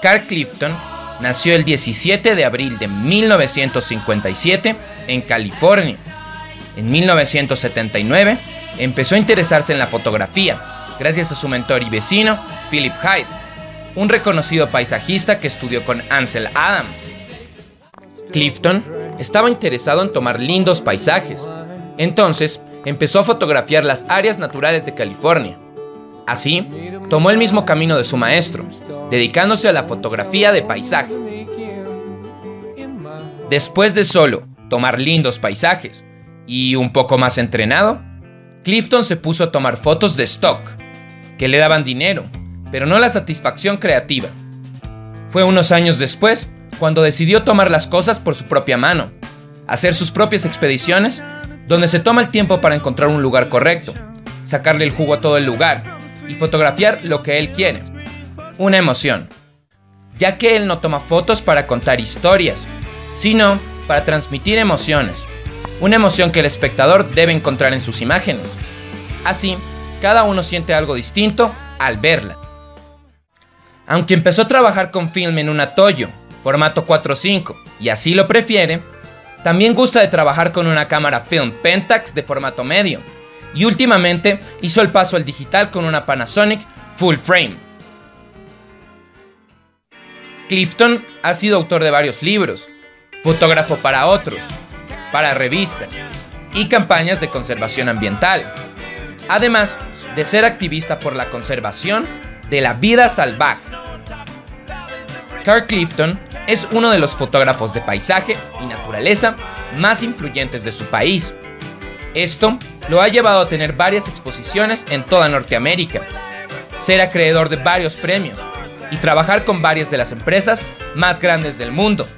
Carr Clifton nació el 17 de abril de 1957 en California. En 1979 empezó a interesarse en la fotografía, gracias a su mentor y vecino, Philip Hyde, un reconocido paisajista que estudió con Ansel Adams. Clifton estaba interesado en tomar lindos paisajes, entonces empezó a fotografiar las áreas naturales de California. Así, tomó el mismo camino de su maestro, dedicándose a la fotografía de paisaje. Después de solo tomar lindos paisajes y un poco más entrenado, Clifton se puso a tomar fotos de stock, que le daban dinero, pero no la satisfacción creativa. Fue unos años después cuando decidió tomar las cosas por su propia mano, hacer sus propias expediciones, donde se toma el tiempo para encontrar un lugar correcto, sacarle el jugo a todo el lugar y fotografiar lo que él quiere. Una emoción, ya que él no toma fotos para contar historias, sino para transmitir emociones, una emoción que el espectador debe encontrar en sus imágenes. Así, cada uno siente algo distinto al verla. Aunque empezó a trabajar con film en una Toyo, formato 4.5, y así lo prefiere, también gusta de trabajar con una cámara film Pentax de formato medio, y últimamente hizo el paso al digital con una Panasonic full frame. Clifton ha sido autor de varios libros, fotógrafo para otros, para revistas y campañas de conservación ambiental, además de ser activista por la conservación de la vida salvaje. Carr Clifton es uno de los fotógrafos de paisaje y naturaleza más influyentes de su país. Esto lo ha llevado a tener varias exposiciones en toda Norteamérica, ser acreedor de varios premios y trabajar con varias de las empresas más grandes del mundo.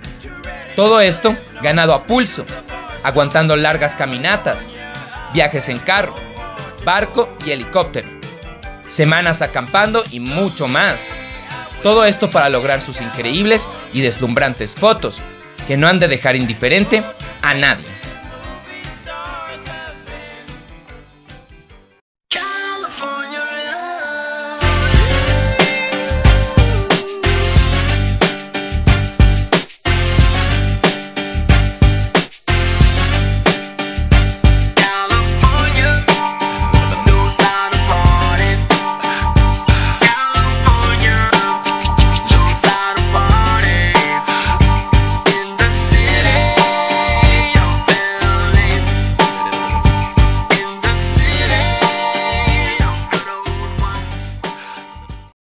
Todo esto ganado a pulso, aguantando largas caminatas, viajes en carro, barco y helicóptero, semanas acampando y mucho más. Todo esto para lograr sus increíbles y deslumbrantes fotos, que no han de dejar indiferente a nadie.